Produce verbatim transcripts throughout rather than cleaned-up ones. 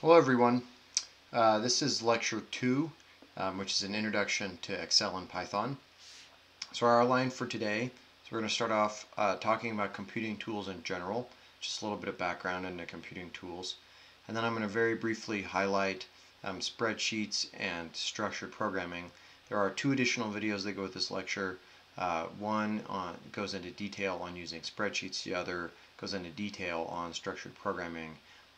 Hello everyone, uh, this is lecture two, um, which is an introduction to Excel and Python. So our line for today, so we're going to start off uh, talking about computing tools in general, just a little bit of background into computing tools, and then I'm going to very briefly highlight um, spreadsheets and structured programming. There are two additional videos that go with this lecture. Uh, one on, goes into detail on using spreadsheets, the other goes into detail on structured programming.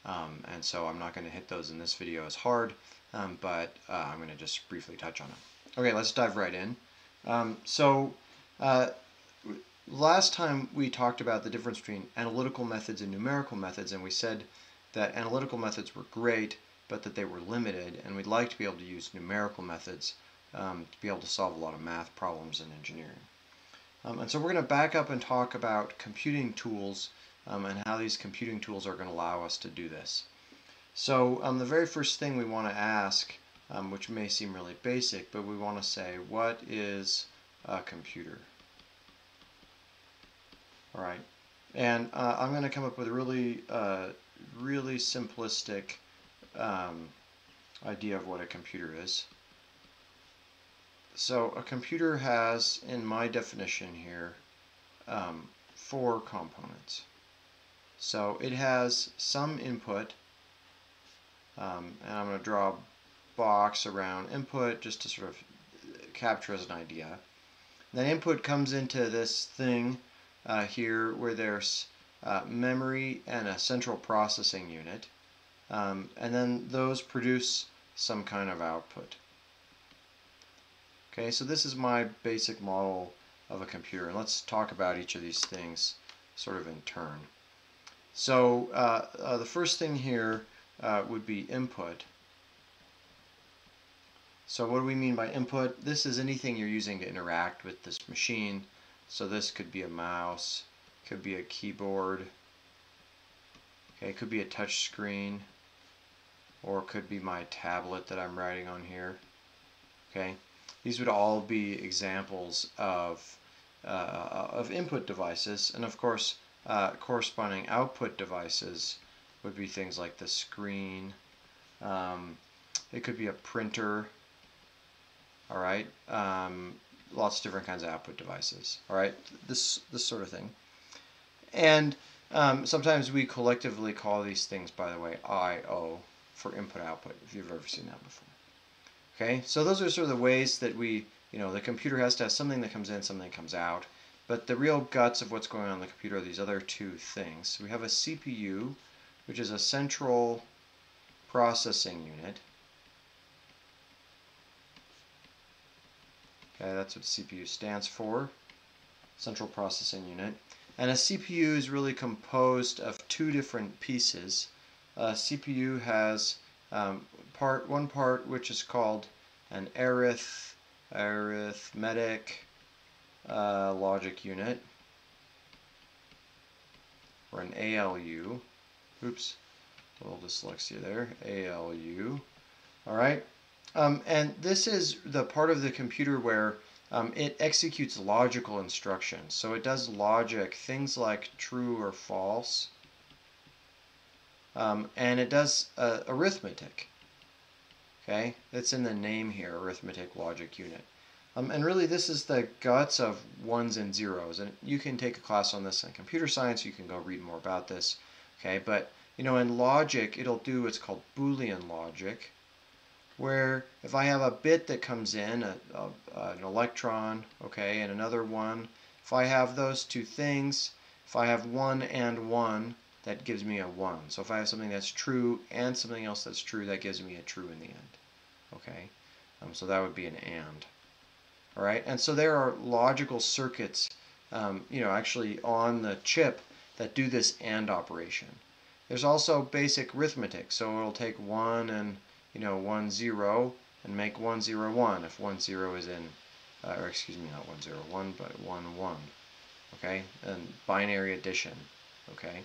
Um, and so I'm not going to hit those in this video as hard, um, but uh, I'm going to just briefly touch on them. Okay, let's dive right in. Um, so uh, last time we talked about the difference between analytical methods and numerical methods, and we said that analytical methods were great, but that they were limited, and we'd like to be able to use numerical methods um, to be able to solve a lot of math problems in engineering. Um, and so we're going to back up and talk about computing tools Um, and how these computing tools are going to allow us to do this. So um, the very first thing we want to ask, um, which may seem really basic, but we want to say, what is a computer? All right, and uh, I'm going to come up with a really, uh, really simplistic um, idea of what a computer is. So a computer has, in my definition here, um, four components. So it has some input, um, and I'm going to draw a box around input just to sort of capture as an idea. Then input comes into this thing uh, here where there's uh, memory and a central processing unit, um, and then those produce some kind of output. Okay, so this is my basic model of a computer, and let's talk about each of these things sort of in turn. So uh, uh, the first thing here uh, would be input. So what do we mean by input? This is anything you're using to interact with this machine. So this could be a mouse, could be a keyboard, okay, it could be a touch screen, or it could be my tablet that I'm writing on here. Okay, these would all be examples of uh, of input devices, and of course. Uh, corresponding output devices would be things like the screen. Um, it could be a printer. All right, um, lots of different kinds of output devices. All right, this this sort of thing. And um, sometimes we collectively call these things, by the way, I O for input/output. If you've ever seen that before. Okay, so those are sort of the ways that we, you know, the computer has to have something that comes in, something that comes out. But the real guts of what's going on in the computer are these other two things. We have a C P U, which is a central processing unit. Okay, that's what C P U stands for, central processing unit. And a C P U is really composed of two different pieces. A C P U has um, part one part which is called an arith, arithmetic. Uh, logic unit, or an A L U. Oops, a little dyslexia there. A L U. All right, um, and this is the part of the computer where um, it executes logical instructions. So it does logic, things like true or false, um, and it does uh, arithmetic. Okay, that's in the name here, arithmetic logic unit. Um, and really this is the guts of ones and zeros, and you can take a class on this in computer science, you can go read more about this, okay, but you know in logic it'll do what's called Boolean logic, where if I have a bit that comes in, a, a, an electron, okay, and another one, if I have those two things, if I have one and one, that gives me a one. So if I have something that's true and something else that's true, that gives me a true in the end, okay, um, so that would be an and. All right, and so there are logical circuits, um, you know, actually on the chip that do this AND operation. There's also basic arithmetic, so it'll take one and you know one zero and make one zero one if one zero is in, uh, or excuse me, not one zero one, but one one, okay, and binary addition, okay.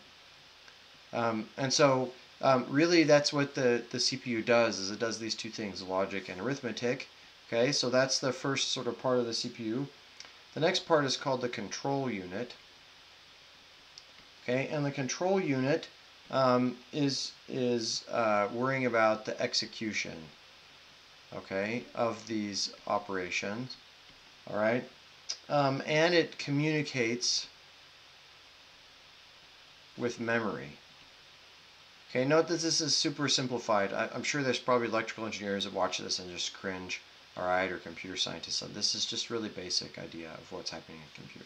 Um, and so um, really, that's what the the C P U does is it does these two things, logic and arithmetic. Okay, so that's the first sort of part of the C P U. The next part is called the control unit. Okay, and the control unit um, is is uh, worrying about the execution, okay, of these operations. All right, um, and it communicates with memory. Okay, note that this is super simplified. I, I'm sure there's probably electrical engineers that watch this and just cringe, all right, or computer scientists. So this is just really basic idea of what's happening in a computer,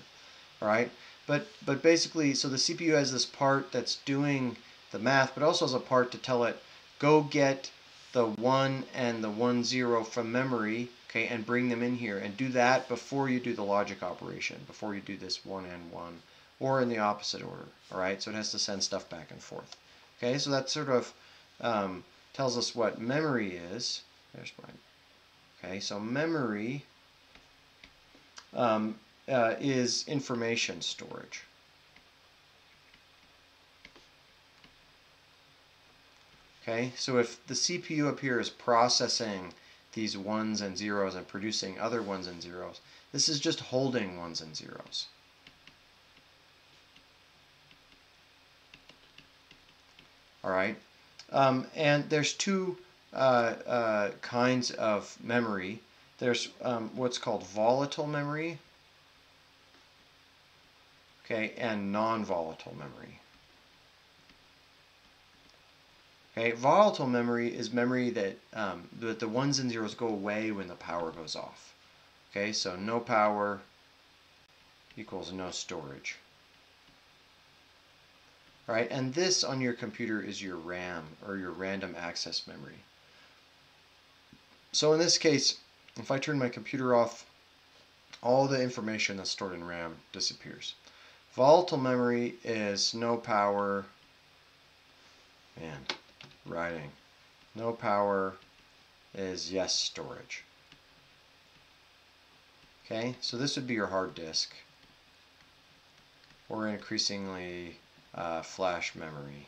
all right? But, but basically, so the C P U has this part that's doing the math, but also has a part to tell it, go get the one and the one zero from memory, okay, and bring them in here, and do that before you do the logic operation, before you do this one and one, or in the opposite order, all right? So it has to send stuff back and forth. Okay, so that sort of um, tells us what memory is. There's mine. Okay, so memory um, uh, is information storage. Okay, so if the C P U up here is processing these ones and zeros and producing other ones and zeros, this is just holding ones and zeros. All right, um, and there's two uh, uh, kinds of memory. There's um, what's called volatile memory, okay, and non-volatile memory. Okay, volatile memory is memory that um, that the ones and zeros go away when the power goes off. Okay, so no power equals no storage. Right, and this on your computer is your RAM, or your random access memory. So in this case, if I turn my computer off, all the information that's stored in RAM disappears. Volatile memory is no power, man, writing. No power is yes storage. Okay, so this would be your hard disk, or increasingly Uh, flash memory.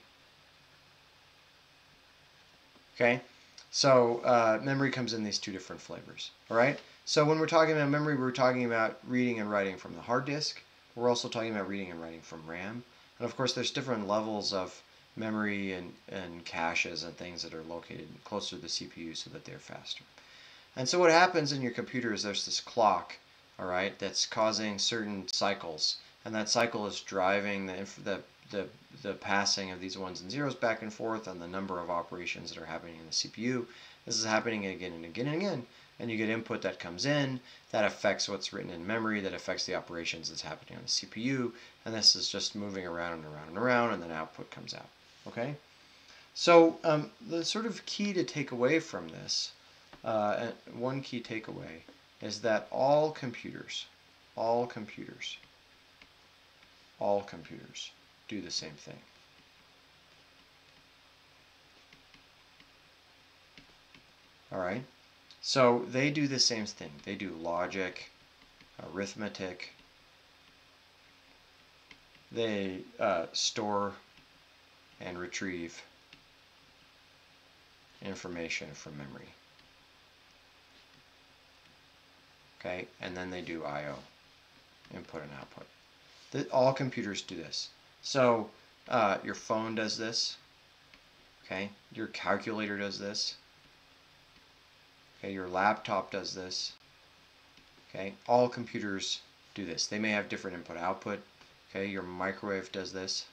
Okay, so uh, memory comes in these two different flavors. All right, so when we're talking about memory, we're talking about reading and writing from the hard disk. We're also talking about reading and writing from RAM, and of course there's different levels of memory and, and caches and things that are located closer to the C P U so that they're faster. And so what happens in your computer is there's this clock, all right, that's causing certain cycles, and that cycle is driving the, inf the The, the passing of these ones and zeros back and forth, and the number of operations that are happening in the C P U. This is happening again and again and again, and you get input that comes in, that affects what's written in memory, that affects the operations that's happening on the C P U, and this is just moving around and around and around, and then output comes out, okay? So um, the sort of key to take away from this, uh, one key takeaway, is that all computers, all computers, all computers, do the same thing. All right, so they do the same thing. They do logic, arithmetic, they uh, store and retrieve information from memory, okay, and then they do I O, input and output. The, all computers do this. So uh, your phone does this, okay? Your calculator does this, okay? Your laptop does this, okay? All computers do this. They may have different input-output, okay? Your microwave does this,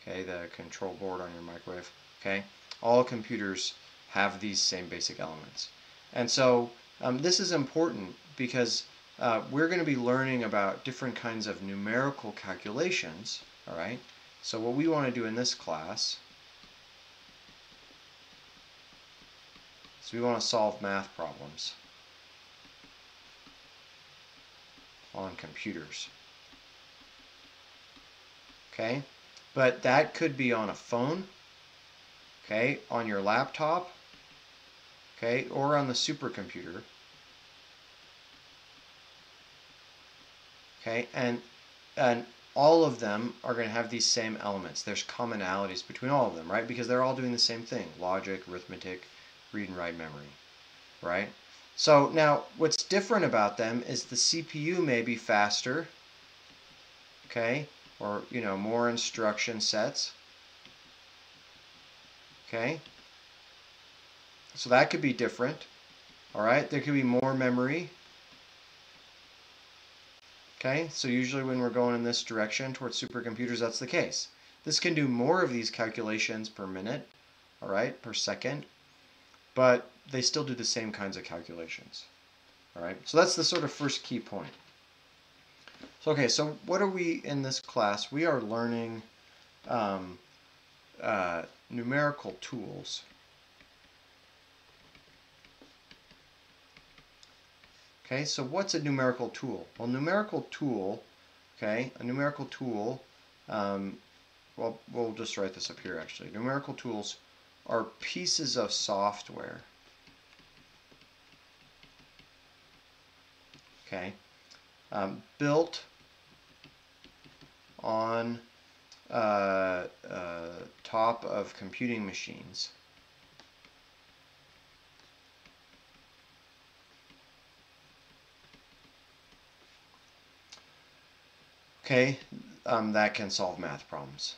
okay? The control board on your microwave, okay? All computers have these same basic elements. And so um, this is important because uh, we're going to be learning about different kinds of numerical calculations. All right, so what we want to do in this class is we want to solve math problems on computers. Okay, but that could be on a phone, okay, on your laptop, okay, or on the supercomputer. Okay, and and all of them are going to have these same elements. There's commonalities between all of them, right? Because they're all doing the same thing. Logic, arithmetic, read and write memory, right? So now what's different about them is the C P U may be faster, okay? Or, you know, more instruction sets, Okay, so that could be different. All right, there could be more memory. Okay, so usually when we're going in this direction towards supercomputers, that's the case. This can do more of these calculations per minute, all right, per second, but they still do the same kinds of calculations. All right, so that's the sort of first key point. So, okay, so what are we in this class? We are learning um, uh, numerical tools. Okay, so what's a numerical tool? Well, numerical tool, okay, a numerical tool, um, well, we'll just write this up here actually. Numerical tools are pieces of software, okay, um, built on uh, uh, top of computing machines. Okay, um, that can solve math problems.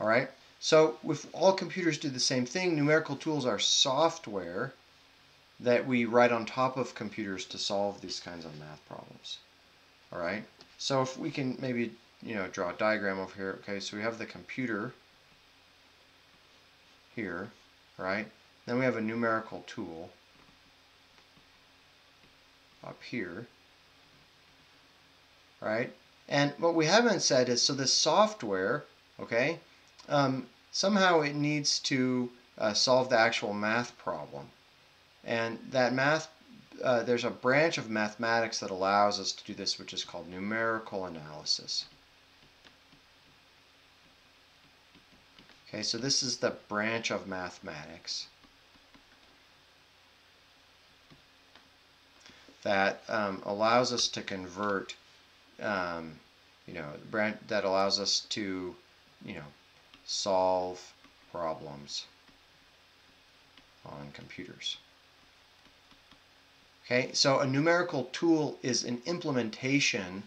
All right, so if all computers do the same thing, numerical tools are software that we write on top of computers to solve these kinds of math problems. All right, so if we can maybe, you know, draw a diagram over here. Okay, so we have the computer here, right? Then we have a numerical tool up here, right? And what we haven't said is, so this software, okay, um, somehow it needs to uh, solve the actual math problem. And that math, uh, there's a branch of mathematics that allows us to do this, which is called numerical analysis. Okay, so this is the branch of mathematics that um, allows us to convert, um, you know, branch that allows us to, you know, solve problems on computers. Okay, so a numerical tool is an implementation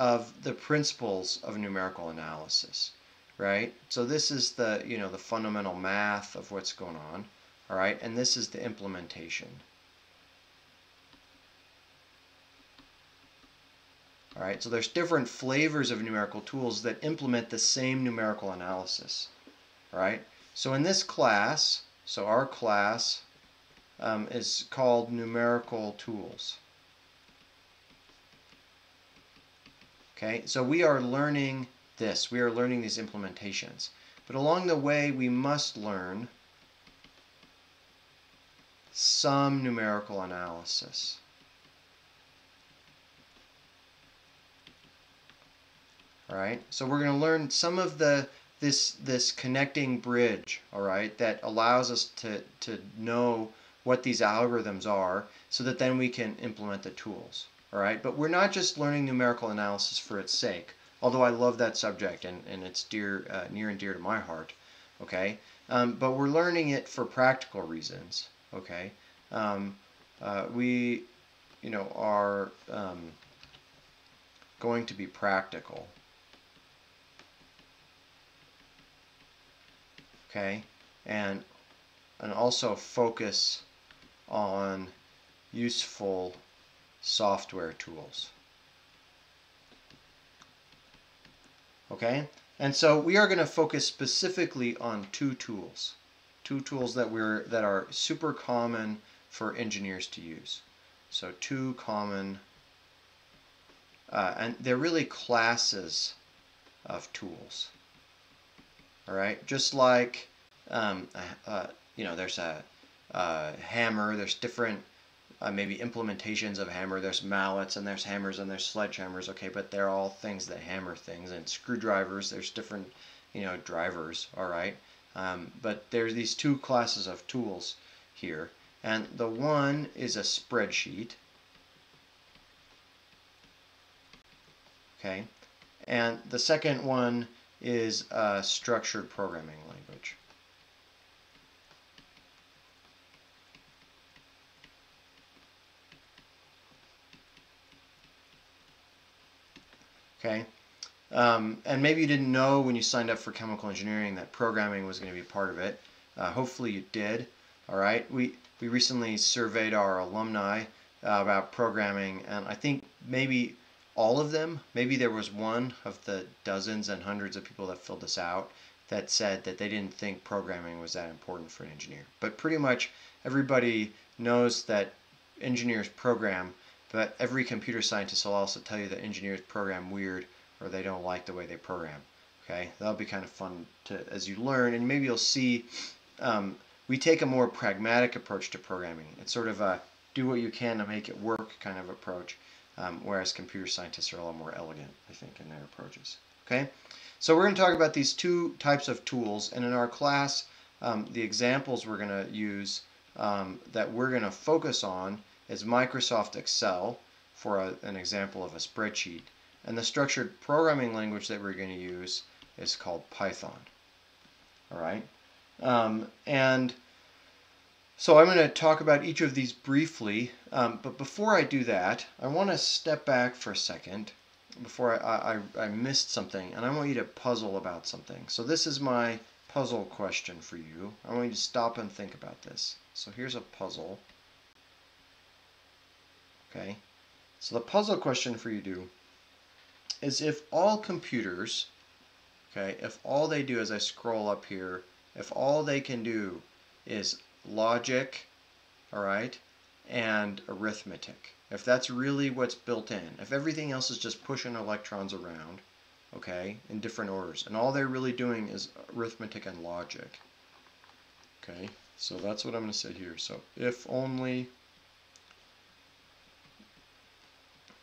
of the principles of numerical analysis, right? So this is the, you know, the fundamental math of what's going on, all right? And this is the implementation. All right, so there's different flavors of numerical tools that implement the same numerical analysis. All right, so in this class, so our class um, is called numerical tools. Okay, so we are learning this. We are learning these implementations. But along the way, we must learn some numerical analysis. All right, so we're going to learn some of the this this connecting bridge, all right, that allows us to to know what these algorithms are, so that then we can implement the tools. All right, but we're not just learning numerical analysis for its sake, although I love that subject and and it's dear uh, near and dear to my heart. Okay, um, but we're learning it for practical reasons. Okay, um, uh, we, you know, are um, going to be practical. Okay, and and also focus on useful software tools. Okay, and so we are going to focus specifically on two tools, two tools that we're that are super common for engineers to use. So two common, uh, and they're really classes of tools. All right, just like, um, uh, you know, there's a uh, hammer, there's different uh, maybe implementations of hammer, there's mallets and there's hammers and there's sledgehammers, okay, but they're all things that hammer things, and screwdrivers, there's different, you know, drivers, all right, um, but there's these two classes of tools here, and the one is a spreadsheet, okay, and the second one is a structured programming language. Okay, um, and maybe you didn't know when you signed up for chemical engineering that programming was going to be part of it. Uh, hopefully you did. All right, we we recently surveyed our alumni uh, about programming, and I think maybe all of them, maybe there was one of the dozens and hundreds of people that filled this out that said that they didn't think programming was that important for an engineer. But pretty much everybody knows that engineers program, but every computer scientist will also tell you that engineers program weird, or they don't like the way they program. Okay, that'll be kind of fun to as you learn, and maybe you'll see um, we take a more pragmatic approach to programming. It's sort of a do what you can to make it work kind of approach, um, whereas computer scientists are a lot more elegant, I think, in their approaches. Okay, so we're going to talk about these two types of tools, and in our class, um, the examples we're going to use um, that we're going to focus on is Microsoft Excel for a, an example of a spreadsheet, and the structured programming language that we're going to use is called Python. All right, um, and so I'm going to talk about each of these briefly, um, but before I do that, I want to step back for a second. Before I, I, I missed something, and I want you to puzzle about something. So this is my puzzle question for you. I want you to stop and think about this. So here's a puzzle. Okay, so the puzzle question for you do is if all computers, okay, if all they do as I scroll up here, if all they can do is logic, all right, and arithmetic, if that's really what's built in, if everything else is just pushing electrons around, okay, in different orders, and all they're really doing is arithmetic and logic, okay, so that's what I'm going to say here. So if only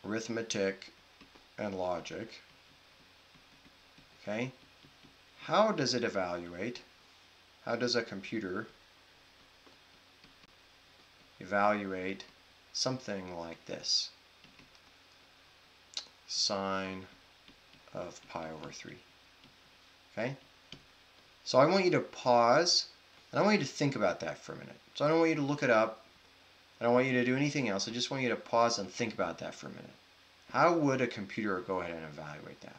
arithmetic and logic, okay, how does it evaluate? How does a computer evaluate something like this? Sine of pi over three. Okay? So I want you to pause, and I want you to think about that for a minute. So I don't want you to look it up. I don't want you to do anything else. I just want you to pause and think about that for a minute. How would a computer go ahead and evaluate that?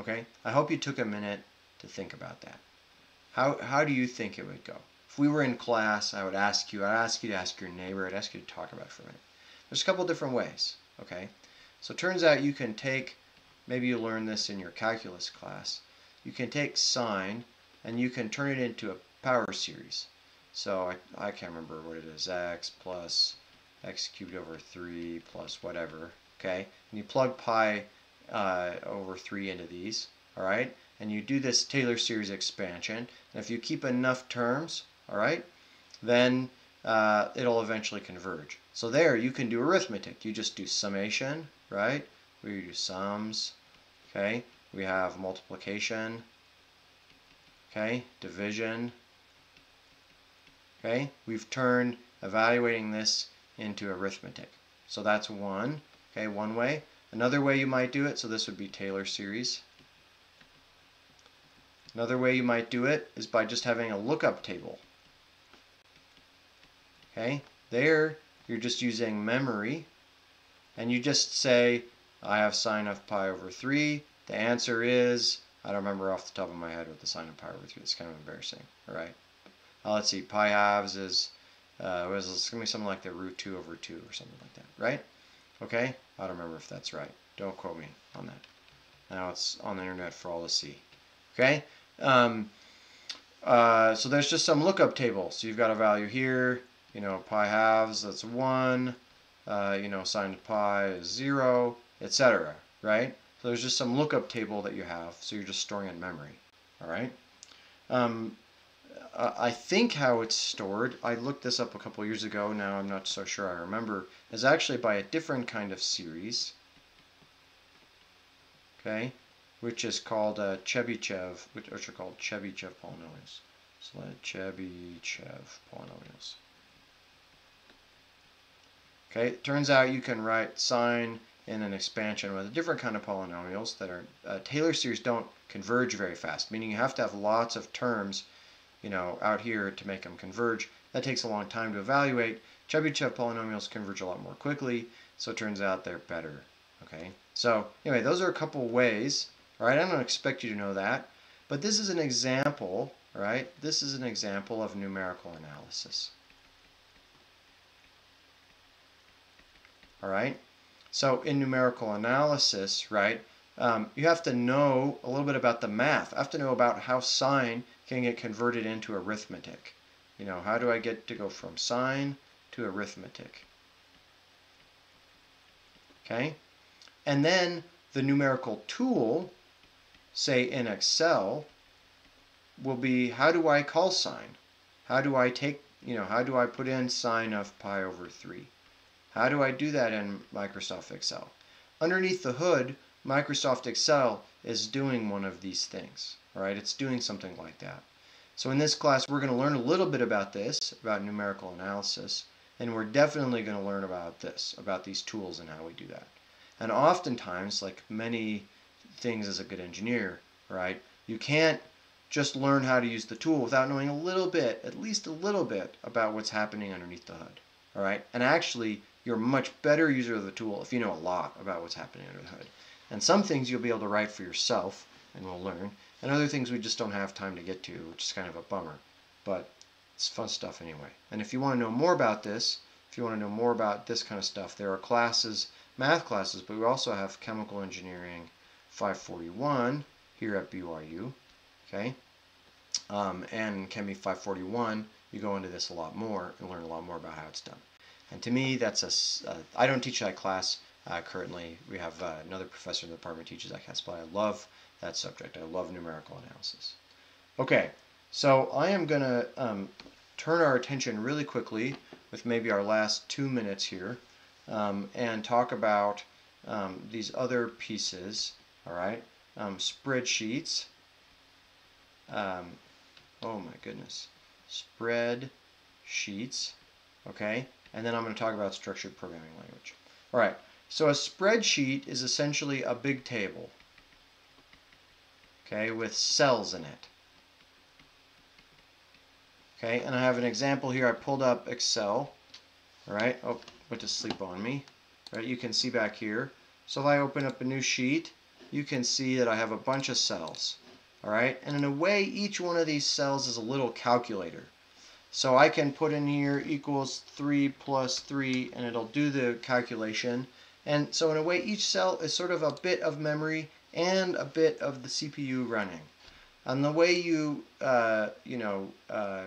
Okay? I hope you took a minute to think about that. How, how do you think it would go? If we were in class, I would ask you, I'd ask you to ask your neighbor, I'd ask you to talk about it for a minute. There's a couple different ways, okay? So it turns out you can take, maybe you learned this in your calculus class, you can take sine and you can turn it into a power series. So I, I can't remember what it is, x plus x cubed over three plus whatever, okay? And you plug pi uh, over three into these, all right? And you do this Taylor series expansion, and if you keep enough terms, all right, then uh, it'll eventually converge. So there you can do arithmetic. You just do summation, right? We do sums, okay? We have multiplication, okay? Division, okay? We've turned evaluating this into arithmetic. So that's one, okay, one way. Another way you might do it, so this would be Taylor series. Another way you might do it is by just having a lookup table. Okay, there you're just using memory, and you just say, I have sine of pi over three. The answer is, I don't remember off the top of my head what the sine of pi over three is. It's kind of embarrassing. All right. Now let's see, pi halves is, uh, was, it's going to be something like the root two over two or something like that, right? Okay, I don't remember if that's right. Don't quote me on that. Now it's on the internet for all to see. Okay, um, uh, so there's just some lookup table. So you've got a value here. You know, pi halves, that's one, uh, you know, sine of pi is zero, et cetera, right? So there's just some lookup table that you have, so you're just storing in memory, all right? Um, I think how it's stored, I looked this up a couple years ago, now I'm not so sure I remember, is actually by a different kind of series, okay, which is called uh, Chebyshev, which, which are called Chebyshev polynomials. So let Chebyshev polynomials. Okay, it turns out you can write sine in an expansion with a different kind of polynomials that are, uh, Taylor series don't converge very fast, meaning you have to have lots of terms, you know, out here to make them converge. That takes a long time to evaluate. Chebyshev polynomials converge a lot more quickly, so it turns out they're better, Okay, so anyway, those are a couple ways. All right, I don't expect you to know that, but this is an example. All right, this is an example of numerical analysis. All right, so in numerical analysis, right, um, you have to know a little bit about the math. I have to know about how sine can get converted into arithmetic. You know, how do I get to go from sine to arithmetic? Okay, and then the numerical tool, say in Excel, will be how do I call sine? How do I take, you know, how do I put in sine of pi over three? How do I do that in Microsoft Excel? Underneath the hood, Microsoft Excel is doing one of these things, right? It's doing something like that. So in this class, we're going to learn a little bit about this, about numerical analysis, and we're definitely going to learn about this, about these tools and how we do that. And oftentimes, like many things as a good engineer, right, you can't just learn how to use the tool without knowing a little bit, at least a little bit, about what's happening underneath the hood, all right? And actually, you're a much better user of the tool if you know a lot about what's happening under the hood. And some things you'll be able to write for yourself, and we'll learn, and other things we just don't have time to get to, which is kind of a bummer, but it's fun stuff anyway. And if you want to know more about this, if you want to know more about this kind of stuff, there are classes, math classes, but we also have Chemical Engineering five forty-one here at B Y U, okay? Um, and Chemie five forty-one, you go into this a lot more and learn a lot more about how it's done. And to me, that's a, uh, I don't teach that class uh, currently. We have uh, another professor in the department who teaches that class, but I love that subject. I love numerical analysis. Okay, so I am going to um, turn our attention really quickly with maybe our last two minutes here um, and talk about um, these other pieces, all right? Um, spreadsheets. Um, oh my goodness. Spreadsheets, okay? And then I'm going to talk about structured programming language. All right, so a spreadsheet is essentially a big table, okay, with cells in it. Okay, and I have an example here. I pulled up Excel, all right? Oh, went to sleep on me. All right, you can see back here. So if I open up a new sheet, you can see that I have a bunch of cells, all right? And in a way, each one of these cells is a little calculator. So I can put in here equals three plus three, and it'll do the calculation. And so in a way, each cell is sort of a bit of memory and a bit of the C P U running. And the way you, uh, you know, uh,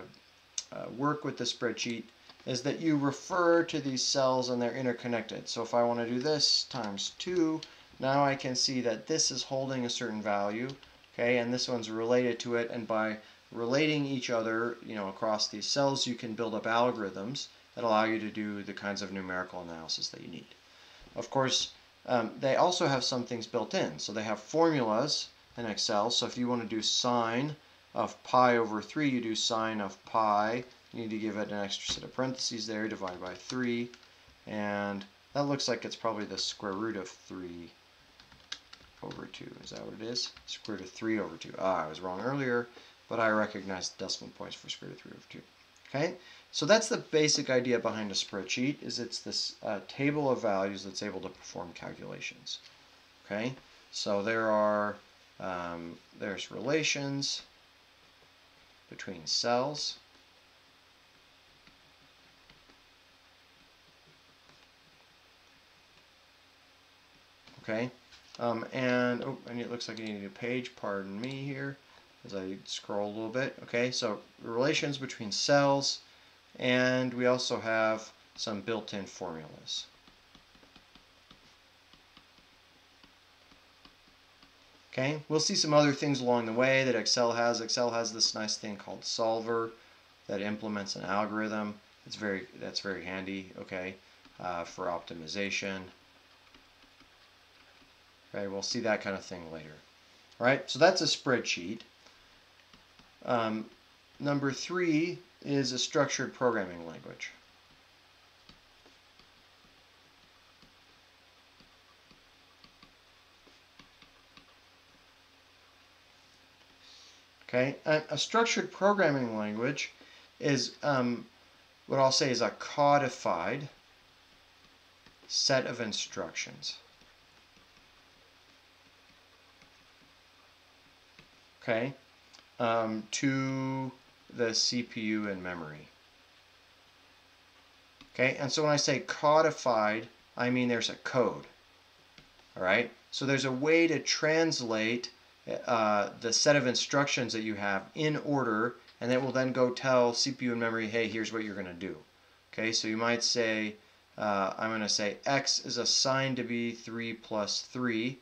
uh, work with the spreadsheet is that you refer to these cells and they're interconnected. So if I want to do this times two, now I can see that this is holding a certain value, okay, and this one's related to it, and by relating each other, you know, across these cells, you can build up algorithms that allow you to do the kinds of numerical analysis that you need. Of course, um, they also have some things built in. So they have formulas in Excel. So if you want to do sine of pi over three, you do sine of pi. You need to give it an extra set of parentheses there, divided by three. And that looks like it's probably the square root of three over two. Is that what it is? Square root of three over two. Ah, I was wrong earlier, but I recognize decimal points for square root of three over two. Okay, so that's the basic idea behind a spreadsheet, is it's this uh, table of values that's able to perform calculations. Okay, so there are, um, there's relations between cells. Okay, um, and, oh, and it looks like I need a page, pardon me here, as I scroll a little bit. Okay, so relations between cells, and we also have some built-in formulas. Okay, we'll see some other things along the way that Excel has. Excel has this nice thing called Solver that implements an algorithm. It's very, that's very handy, okay, uh, for optimization. Okay, we'll see that kind of thing later. All right, so that's a spreadsheet. Um, number three is a structured programming language. Okay, a, a structured programming language is um, what I'll say is a codified set of instructions. okay, um, to the C P U and memory. Okay, and so when I say codified, I mean there's a code. All right, so there's a way to translate uh, the set of instructions that you have in order, and that will then go tell C P U and memory, hey, here's what you're going to do. Okay, so you might say, uh, I'm going to say x is assigned to be three plus three,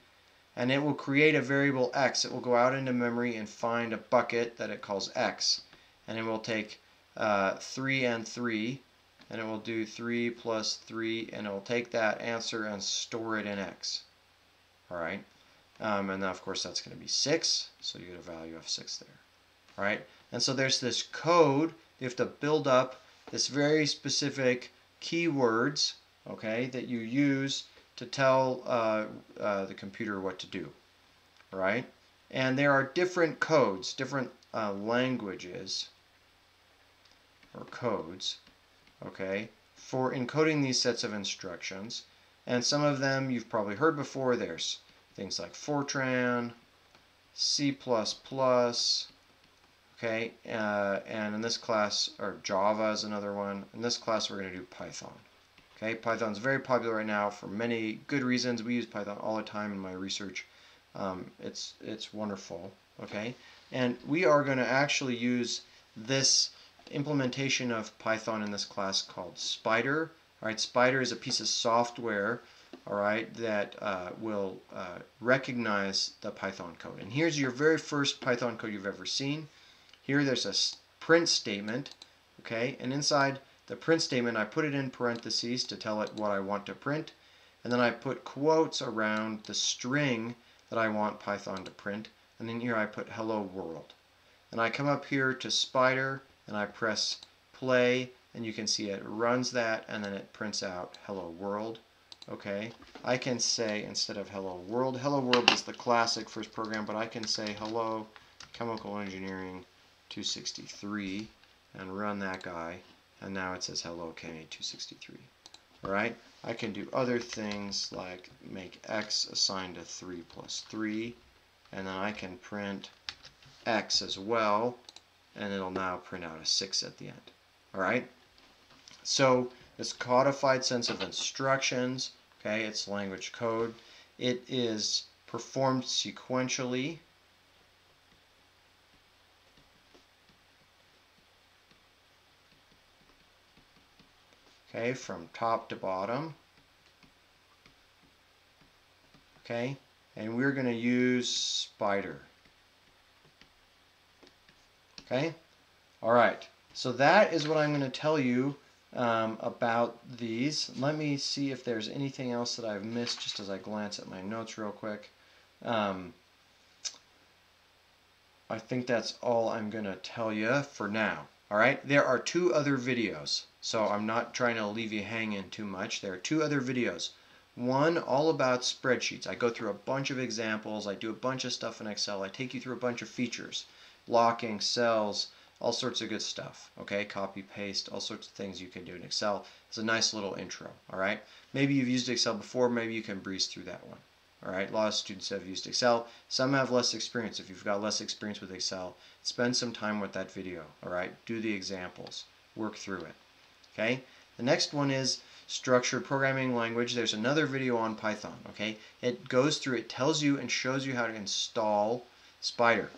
and it will create a variable x. It will go out into memory and find a bucket that it calls x, and it will take uh, three and three, and it will do three plus three, and it will take that answer and store it in x. All right, um, and of course that's going to be six, so you get a value of six there. All right, and so there's this code. You have to build up this very specific keywords, okay, that you use to tell uh, uh, the computer what to do, right? And there are different codes, different uh, languages or codes, okay, for encoding these sets of instructions. And some of them you've probably heard before. There's things like Fortran, C plus plus, okay, uh, and in this class, or Java is another one. In this class, we're going to do Python. Okay, Python's very popular right now for many good reasons. We use Python all the time in my research. Um, it's it's wonderful. Okay, and we are going to actually use this implementation of Python in this class called Spyder. All right, Spyder is a piece of software, all right, that uh, will uh, recognize the Python code. And here's your very first Python code you've ever seen. Here there's a print statement, okay, and inside the print statement I put it in parentheses to tell it what I want to print, and then I put quotes around the string that I want Python to print, and then here I put hello world. And I come up here to Spyder and I press play, and you can see it runs that, and then it prints out hello world. Okay, I can say instead of hello world, hello world is the classic first program, but I can say hello chemical engineering two sixty-three and run that guy, and now it says hello ChEn two sixty-three. All right, I can do other things like make x assigned to three plus three, and then I can print x as well, and it'll now print out a six at the end. All right, so this codified sense of instructions, okay, it's language code, it is performed sequentially. Okay, from top to bottom. Okay, and we're going to use Spyder. Okay, all right. So that is what I'm going to tell you um, about these. Let me see if there's anything else that I've missed just as I glance at my notes real quick. Um, I think that's all I'm going to tell you for now. All right, there are two other videos, so I'm not trying to leave you hanging too much. There are two other videos. One all about spreadsheets. I go through a bunch of examples. I do a bunch of stuff in Excel. I take you through a bunch of features, locking, cells, all sorts of good stuff. Okay, copy, paste, all sorts of things you can do in Excel. It's a nice little intro, all right? Maybe you've used Excel before. Maybe you can breeze through that one, all right? A lot of students have used Excel. Some have less experience. If you've got less experience with Excel, spend some time with that video, all right? Do the examples, work through it, okay? The next one is structured programming language. There's another video on Python, okay? It goes through, it tells you and shows you how to install Spyder,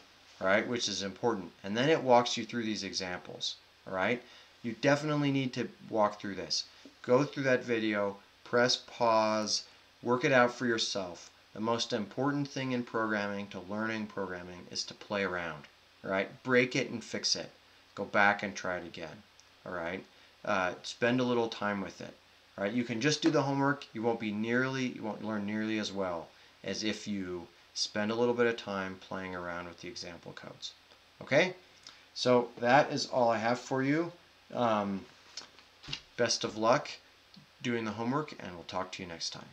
all right, which is important. And then it walks you through these examples, all right? You definitely need to walk through this. Go through that video, press pause, work it out for yourself. The most important thing in programming, to learning programming, is to play around. All right, break it and fix it. Go back and try it again. All right, uh, spend a little time with it. All right, you can just do the homework. You won't be nearly, you won't learn nearly as well as if you spend a little bit of time playing around with the example codes. Okay, so that is all I have for you. Um, best of luck doing the homework, and we'll talk to you next time.